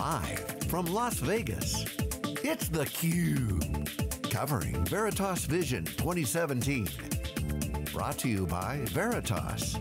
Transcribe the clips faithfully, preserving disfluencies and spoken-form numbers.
Live from Las Vegas, it's theCUBE, covering Veritas Vision twenty seventeen. Brought to you by Veritas.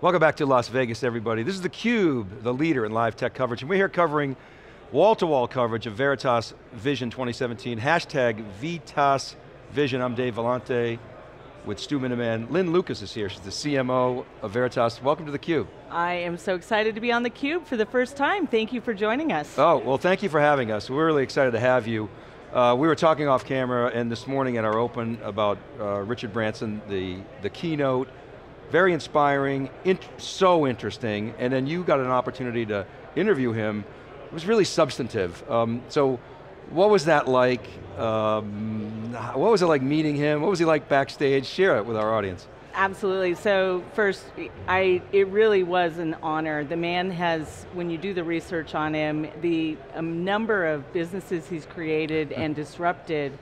Welcome back to Las Vegas, everybody. This is theCUBE, the leader in live tech coverage, and we're here covering wall-to-wall coverage of Veritas Vision twenty seventeen, hashtag Vitas Vision. I'm Dave Vellante with Stu Miniman. Lynn Lucas is here, she's the C M O of Veritas. Welcome to theCUBE. I am so excited to be on theCUBE for the first time. Thank you for joining us. Oh, well thank you for having us. We're really excited to have you. Uh, we were talking off camera and this morning at our open about uh, Richard Branson, the, the keynote. Very inspiring, int so interesting, and then you got an opportunity to interview him. It was really substantive. Um, so, what was that like? Um, what was it like meeting him? What was he like backstage? Share it with our audience. Absolutely, so first, I it really was an honor. The man has, when you do the research on him, the um, number of businesses he's created and disrupted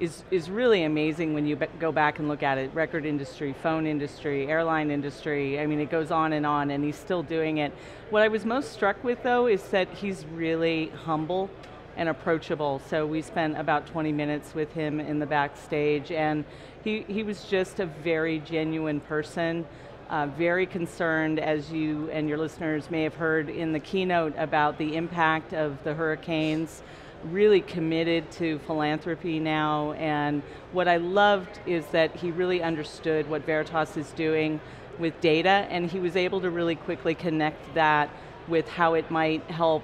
is, is really amazing when you go back and look at it. Record industry, phone industry, airline industry, I mean it goes on and on, and he's still doing it. What I was most struck with though is that he's really humble and approachable. So we spent about twenty minutes with him in the backstage, and he, he was just a very genuine person, uh, very concerned, as you and your listeners may have heard in the keynote, about the impact of the hurricanes. Really committed to philanthropy now, and what I loved is that he really understood what Veritas is doing with data, and he was able to really quickly connect that with how it might help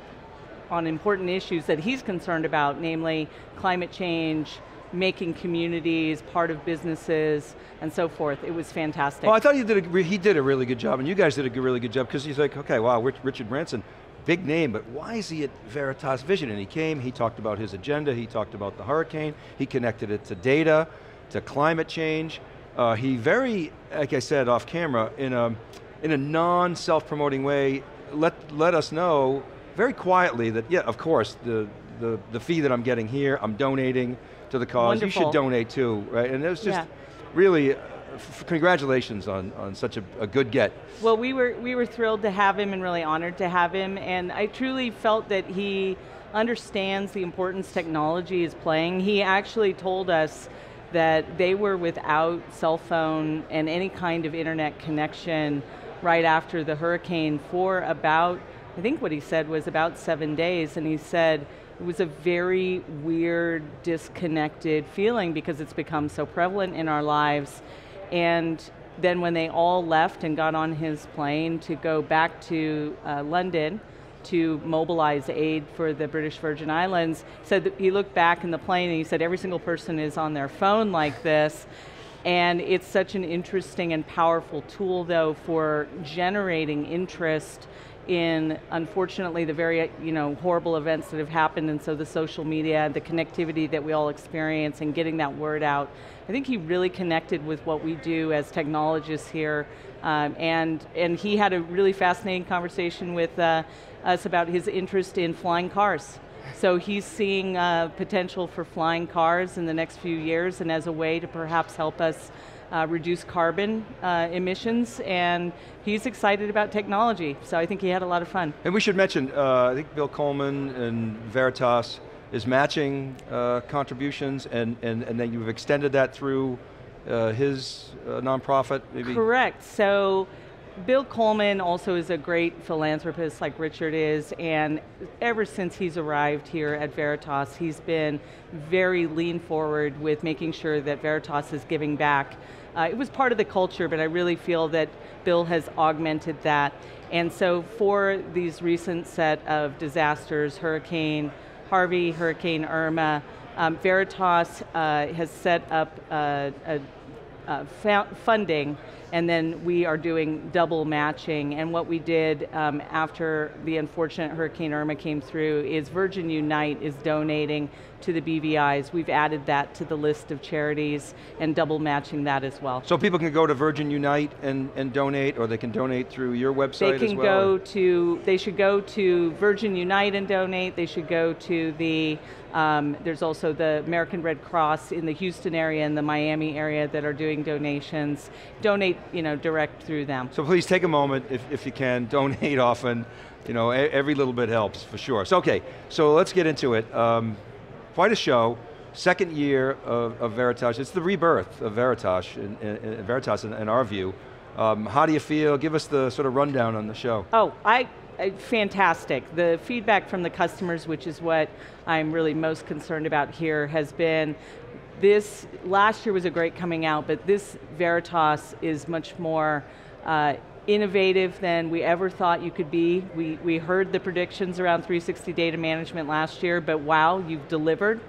on important issues that he's concerned about, namely climate change, making communities part of businesses, and so forth. It was fantastic. Well, I thought he did a, he did a really good job, and you guys did a really good job, because he's like, okay, wow, Richard Branson, big name, but why is he at Veritas Vision? And he came, he talked about his agenda, he talked about the hurricane, he connected it to data, to climate change. Uh, he very, like I said off camera, in a, in a non-self-promoting way, let, let us know very quietly that, yeah, of course, the, the, the fee that I'm getting here, I'm donating to the cause. Wonderful. You should donate too, right? And it was just, yeah, really, uh, f congratulations on, on such a, a good get. Well, we were, we were thrilled to have him and really honored to have him, and I truly felt that he understands the importance technology is playing. He actually told us that they were without cell phone and any kind of internet connection right after the hurricane for about, I think what he said was about seven days, and he said it was a very weird, disconnected feeling because it's become so prevalent in our lives. And then when they all left and got on his plane to go back to uh, London to mobilize aid for the British Virgin Islands, said that he looked back in the plane and he said every single person is on their phone like this. And it's such an interesting and powerful tool though for generating interest in, unfortunately, the very you know horrible events that have happened, and so the social media, the connectivity that we all experience, and getting that word out. I think he really connected with what we do as technologists here, um, and and he had a really fascinating conversation with uh, us about his interest in flying cars. So he's seeing uh, potential for flying cars in the next few years, and as a way to perhaps help us Uh, reduce carbon uh, emissions, and he's excited about technology, so I think he had a lot of fun. And we should mention, uh, I think Bill Coleman and Veritas is matching uh, contributions, and, and, and then you've extended that through uh, his uh, nonprofit, maybe? Correct, so Bill Coleman also is a great philanthropist like Richard is, and ever since he's arrived here at Veritas, he's been very lean forward with making sure that Veritas is giving back. Uh, it was part of the culture, but I really feel that Bill has augmented that. And so for these recent set of disasters, Hurricane Harvey, Hurricane Irma, um, Veritas uh, has set up a, a Uh, funding, and then we are doing double matching. And what we did um, after the unfortunate Hurricane Irma came through is Virgin Unite is donating to the B V Is. We've added that to the list of charities and double matching that as well. So people can go to Virgin Unite and, and donate, or they can donate through your website as well? They can go to, they should go to Virgin Unite and donate. They should go to the, um, there's also the American Red Cross in the Houston area and the Miami area that are doing donations. Donate, you know, direct through them. So please take a moment, if, if you can, donate often. You know, every little bit helps, for sure. So okay, so let's get into it. Um, Quite a show, second year of, of Veritas. It's the rebirth of Veritas, in, in, in, Veritas in, in our view. Um, how do you feel? Give us the sort of rundown on the show. Oh, I, I fantastic. The feedback from the customers, which is what I'm really most concerned about here, has been this, last year was a great coming out, but this Veritas is much more uh, innovative than we ever thought you could be. We, we heard the predictions around three sixty data management last year, but wow, you've delivered.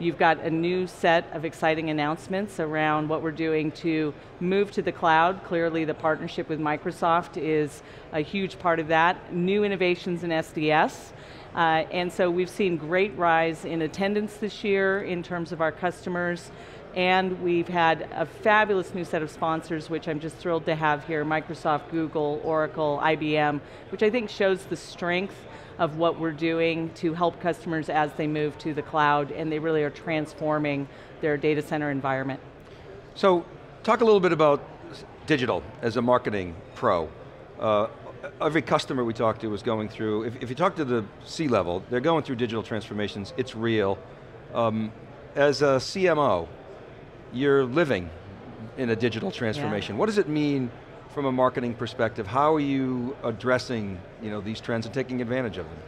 You've got a new set of exciting announcements around what we're doing to move to the cloud. Clearly the partnership with Microsoft is a huge part of that. New innovations in S D S. Uh, and so we've seen great rise in attendance this year in terms of our customers. And we've had a fabulous new set of sponsors, which I'm just thrilled to have here, Microsoft, Google, Oracle, I B M, which I think shows the strength of what we're doing to help customers as they move to the cloud, and they really are transforming their data center environment. So, talk a little bit about digital as a marketing pro. Uh, every customer we talk to is going through, if, if you talk to the C-level, they're going through digital transformations, it's real. Um, as a C M O, you're living in a digital transformation. Yeah. What does it mean from a marketing perspective? How are you addressing, you know, these trends and taking advantage of them?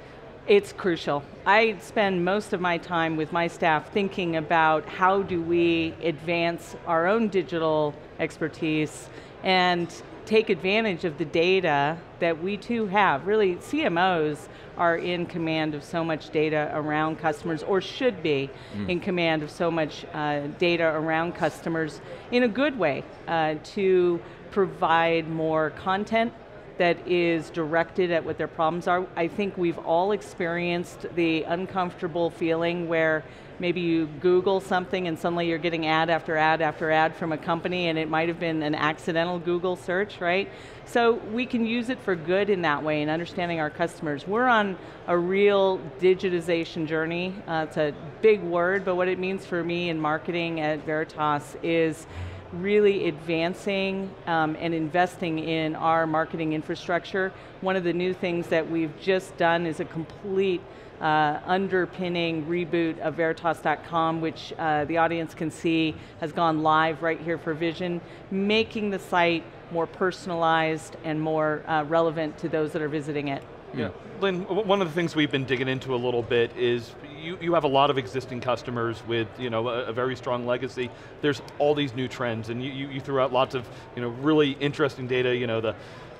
It's crucial. I spend most of my time with my staff thinking about how do we advance our own digital expertise and take advantage of the data that we too have. Really, C M Os are in command of so much data around customers, or should be mm. in command of so much uh, data around customers in a good way uh, to provide more content that is directed at what their problems are. I think we've all experienced the uncomfortable feeling where maybe you Google something and suddenly you're getting ad after ad after ad from a company, and it might have been an accidental Google search, right? So we can use it for good in that way, in understanding our customers. We're on a real digitization journey. Uh, it's a big word, but what it means for me in marketing at Veritas is really advancing um, and investing in our marketing infrastructure. One of the new things that we've just done is a complete uh, underpinning reboot of Veritas dot com, which uh, the audience can see has gone live right here for Vision, making the site more personalized and more uh, relevant to those that are visiting it. Yeah, Lynn, one of the things we've been digging into a little bit is you, you have a lot of existing customers with, you know, a, a very strong legacy. There's all these new trends, and you, you, you threw out lots of, you know, really interesting data, you know, the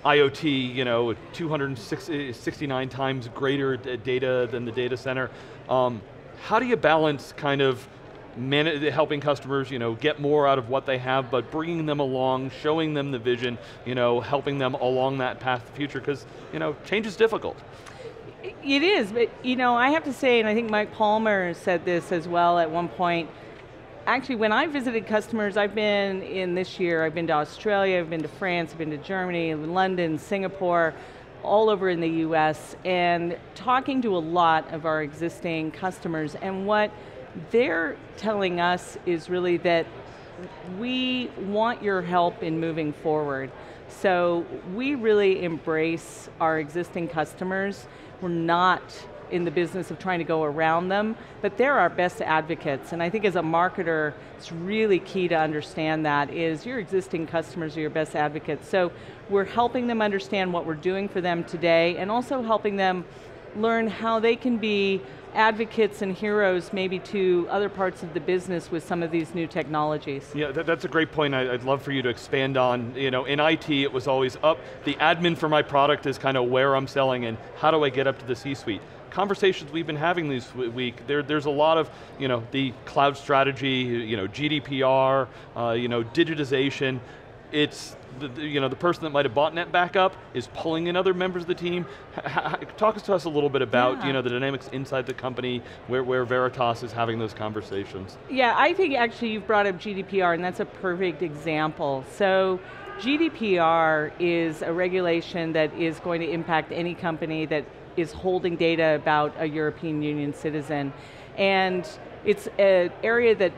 IoT, you know, two hundred sixty-nine times greater data than the data center. Um, how do you balance kind of helping customers, you know, get more out of what they have, but bringing them along, showing them the vision, you know, helping them along that path to the future, because, you know, change is difficult. It is, but, you know, I have to say, and I think Mike Palmer said this as well at one point, actually when I visited customers, I've been in this year, I've been to Australia, I've been to France, I've been to Germany, London, Singapore, all over in the U S, and talking to a lot of our existing customers, and what they're telling us is really that we want your help in moving forward. So we really embrace our existing customers. We're not in the business of trying to go around them, but they're our best advocates. And I think as a marketer, it's really key to understand that is your existing customers are your best advocates. So we're helping them understand what we're doing for them today, and also helping them learn how they can be advocates and heroes maybe to other parts of the business with some of these new technologies. Yeah, that, that's a great point. I, I'd love for you to expand on, you know, in I T it was always up, the admin for my product is kind of where I'm selling and how do I get up to the C-suite. Conversations we've been having this week, there, there's a lot of, you know, the cloud strategy, you know, G D P R, uh, you know, digitization, it's the, the, you know, the person that might have bought NetBackup is pulling in other members of the team. H talk to us a little bit about yeah. you know, the dynamics inside the company where, where Veritas is having those conversations. Yeah, I think actually you've brought up G D P R, and that's a perfect example. So G D P R is a regulation that is going to impact any company that is holding data about a European Union citizen. And it's an area that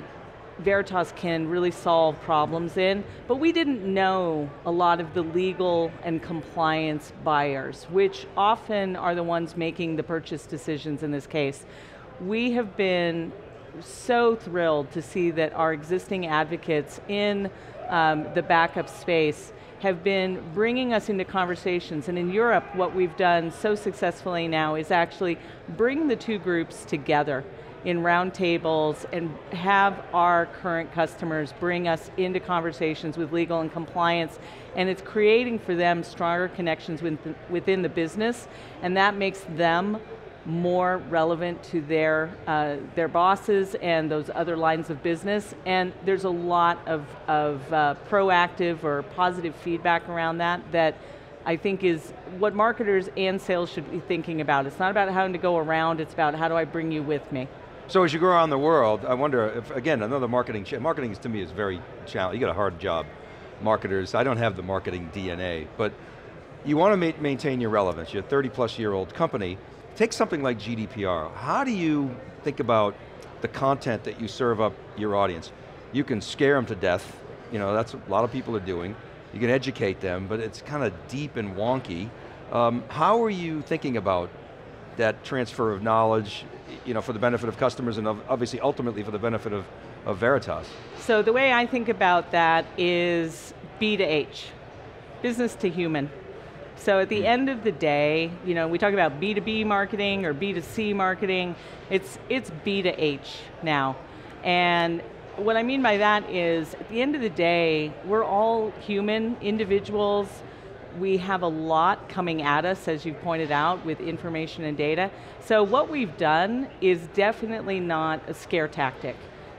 Veritas can really solve problems in, but we didn't know a lot of the legal and compliance buyers, which often are the ones making the purchase decisions in this case. We have been so thrilled to see that our existing advocates in um, the backup space have been bringing us into conversations, and in Europe, what we've done so successfully now is actually bring the two groups together in round tables and have our current customers bring us into conversations with legal and compliance, and it's creating for them stronger connections within the business, and that makes them more relevant to their, uh, their bosses and those other lines of business, and there's a lot of, of uh, proactive or positive feedback around that that I think is what marketers and sales should be thinking about. It's not about having to go around, it's about how do I bring you with me. So as you go around the world, I wonder if, again, another marketing, marketing to me is very challenging. You got a hard job, marketers. I don't have the marketing D N A, but you want to ma maintain your relevance. You're a thirty plus year old company. Take something like G D P R. How do you think about the content that you serve up your audience? You can scare them to death. You know, that's what a lot of people are doing. You can educate them, but it's kind of deep and wonky. Um, how are you thinking about that transfer of knowledge, you know, for the benefit of customers and obviously ultimately for the benefit of, of Veritas? So the way I think about that is B to H, business to human. So at the end of the day, you know, we talk about B to B marketing or B to C marketing, it's, it's B to H now. And what I mean by that is, at the end of the day, we're all human individuals. We have a lot coming at us, as you pointed out, with information and data. So what we've done is definitely not a scare tactic.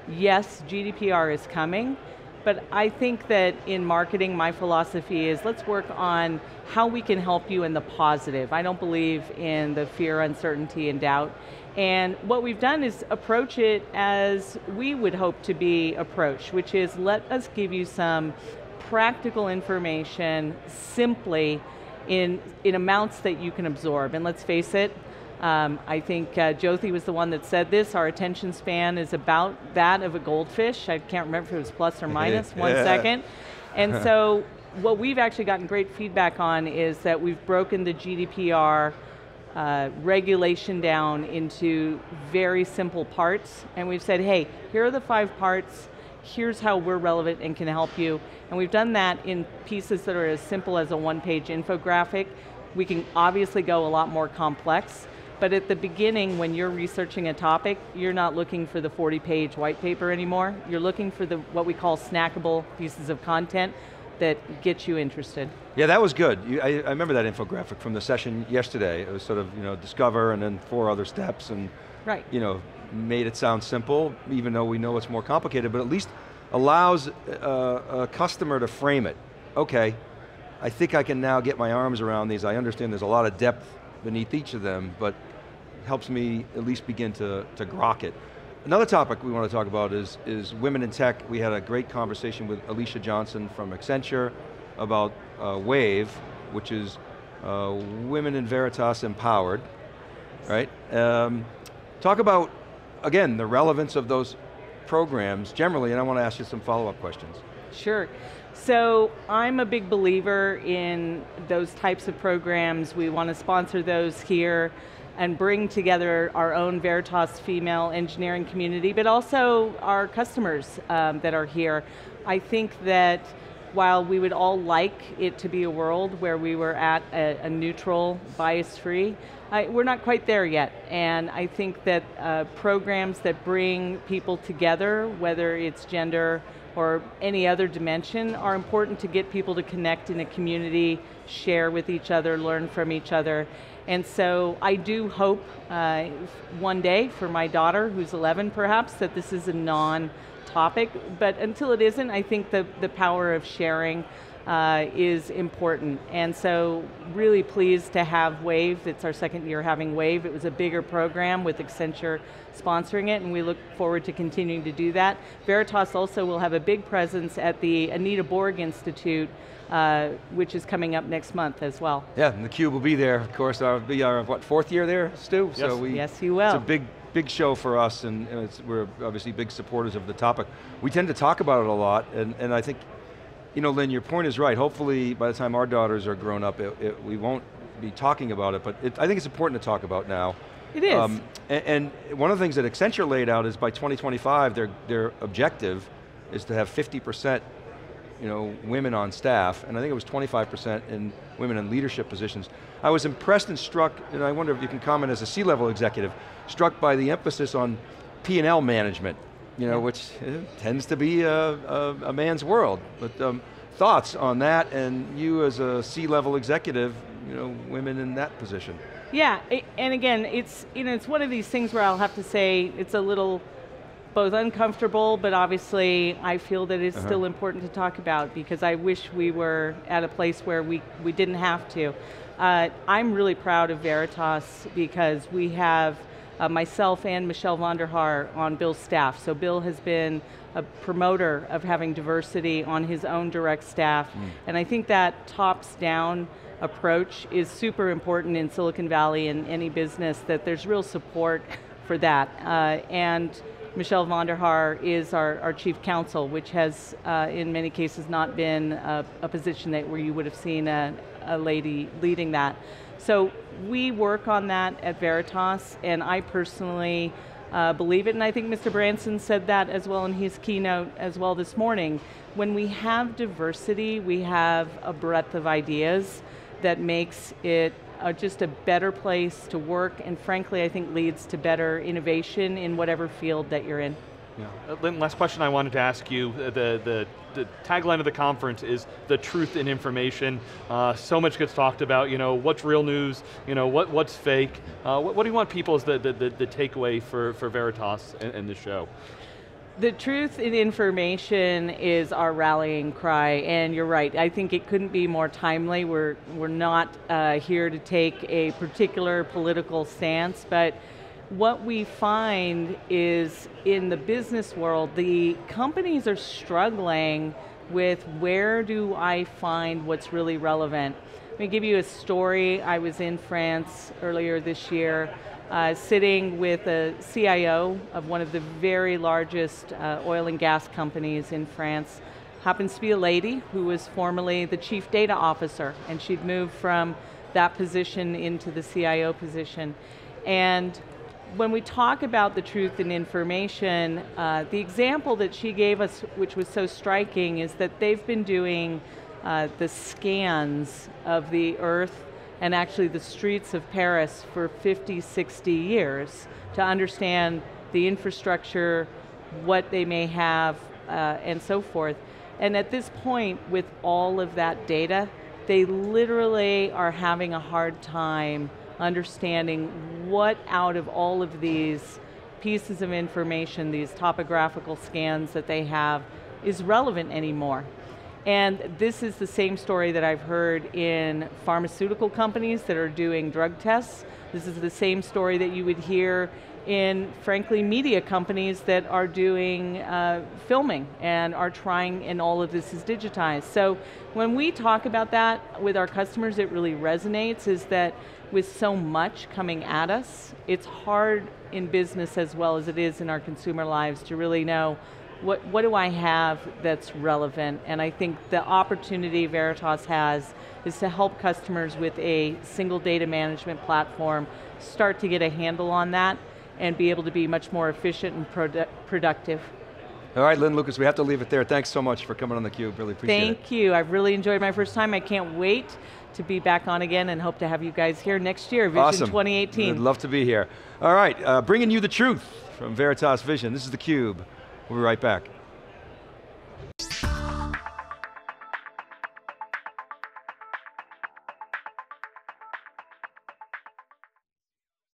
Yes, G D P R is coming, but I think that in marketing, my philosophy is let's work on how we can help you in the positive. I don't believe in the fear, uncertainty, and doubt. And what we've done is approach it as we would hope to be approached, which is let us give you some practical information simply in, in amounts that you can absorb. And let's face it, Um, I think uh, Jyoti was the one that said this, our attention span is about that of a goldfish. I can't remember if it was plus or minus one yeah. second. And so what we've actually gotten great feedback on is that we've broken the G D P R uh, regulation down into very simple parts. And we've said, hey, here are the five parts, here's how we're relevant and can help you. And we've done that in pieces that are as simple as a one-page infographic. We can obviously go a lot more complex, but at the beginning, when you're researching a topic, you're not looking for the forty page white paper anymore. You're looking for the what we call snackable pieces of content that get you interested. Yeah, that was good. You, I, I remember that infographic from the session yesterday. It was sort of, you know, discover and then four other steps, and right. you know, made it sound simple, even though we know it's more complicated, but at least allows a, a customer to frame it. Okay, I think I can now get my arms around these. I understand there's a lot of depth beneath each of them, but helps me at least begin to, to grok it. Another topic we want to talk about is, is women in tech. We had a great conversation with Alicia Johnson from Accenture about uh, WAVE, which is uh, Women in Veritas Empowered, right? Um, talk about, again, the relevance of those programs generally, and I want to ask you some follow-up questions. Sure. So I'm a big believer in those types of programs. We want to sponsor those here and bring together our own Veritas female engineering community, but also our customers um, that are here. I think that while we would all like it to be a world where we were at a, a neutral, bias-free, we're not quite there yet. And I think that uh, programs that bring people together, whether it's gender or any other dimension, are important to get people to connect in a community, share with each other, learn from each other. And so I do hope uh, one day for my daughter, who's eleven perhaps, that this is a non-topic, but until it isn't, I think the, the power of sharing uh, is important. And so really pleased to have WAVE. It's our second year having WAVE. It was a bigger program with Accenture sponsoring it, and we look forward to continuing to do that. Veritas also will have a big presence at the Anita Borg Institute, uh, which is coming up next month as well. Yeah, and theCUBE will be there, of course. It'll be our, what, fourth year there, Stu? Yes, so we, yes you will. It's a big, big show for us, and it's, we're obviously big supporters of the topic. We tend to talk about it a lot, and, and I think, you know, Lynn, your point is right. Hopefully, by the time our daughters are grown up, it, it, we won't be talking about it, but it, I think it's important to talk about now. It is. Um, and, and one of the things that Accenture laid out is by twenty twenty-five, their, their objective is to have fifty percent you know, women on staff, and I think it was twenty-five percent in women in leadership positions. I was impressed and struck, and I wonder if you can comment as a C-level executive, struck by the emphasis on P and L management, you know, yeah. which uh, tends to be a, a, a man's world. But um, thoughts on that, and you as a C-level executive, you know, women in that position. Yeah, and again, it's, you know, it's one of these things where I'll have to say it's a little both uncomfortable, but obviously I feel that it's uh-huh. still important to talk about, because I wish we were at a place where we, we didn't have to. Uh, I'm really proud of Veritas because we have uh, myself and Michelle Vonderhaar on Bill's staff. So Bill has been a promoter of having diversity on his own direct staff, mm. and I think that tops down approach is super important in Silicon Valley and any business, that there's real support for that. Uh, and Michelle Vonderhaar is our, our chief counsel, which has uh, in many cases not been a, a position that where you would have seen a, a lady leading that. So we work on that at Veritas, and I personally uh, believe it, and I think Mister Branson said that as well in his keynote as well this morning. When we have diversity, we have a breadth of ideas that makes it Uh, just a better place to work, and frankly I think leads to better innovation in whatever field that you're in. Yeah. Uh, Lynn, last question I wanted to ask you. Uh, the, the, the tagline of the conference is the truth in information. Uh, so much gets talked about, you know, what's real news, you know, what, what's fake. Uh, what, what do you want people as the, the, the, the takeaway for, for Veritas and, and the show? The truth in information is our rallying cry, and you're right, I think it couldn't be more timely. We're, we're not uh, here to take a particular political stance, but what we find is in the business world, the companies are struggling with where do I find what's really relevant. Let me give you a story. I was in France earlier this year, Uh, sitting with a C I O of one of the very largest uh, oil and gas companies in France. Happens to be a lady who was formerly the chief data officer, and she'd moved from that position into the C I O position. And when we talk about the truth in information, uh, the example that she gave us, which was so striking, is that they've been doing uh, the scans of the earth and actually the streets of Paris for fifty, sixty years to understand the infrastructure, what they may have, uh, and so forth. And at this point, with all of that data, they literally are having a hard time understanding what out of all of these pieces of information, these topographical scans that they have, is relevant anymore. And this is the same story that I've heard in pharmaceutical companies that are doing drug tests. This is the same story that you would hear in, frankly, media companies that are doing uh, filming and are trying, and all of this is digitized. So when we talk about that with our customers, it really resonates, is that with so much coming at us, it's hard in business as well as it is in our consumer lives to really know What, what do I have that's relevant? And I think the opportunity Veritas has is to help customers with a single data management platform start to get a handle on that and be able to be much more efficient and produ- productive. All right, Lynn Lucas, we have to leave it there. Thanks so much for coming on theCUBE, really appreciate Thank it. Thank you, I've really enjoyed my first time. I can't wait to be back on again, and hope to have you guys here next year, Vision awesome. twenty eighteen. I'd love to be here. All right, uh, bringing you the truth from Veritas Vision. This is theCUBE. We'll be right back.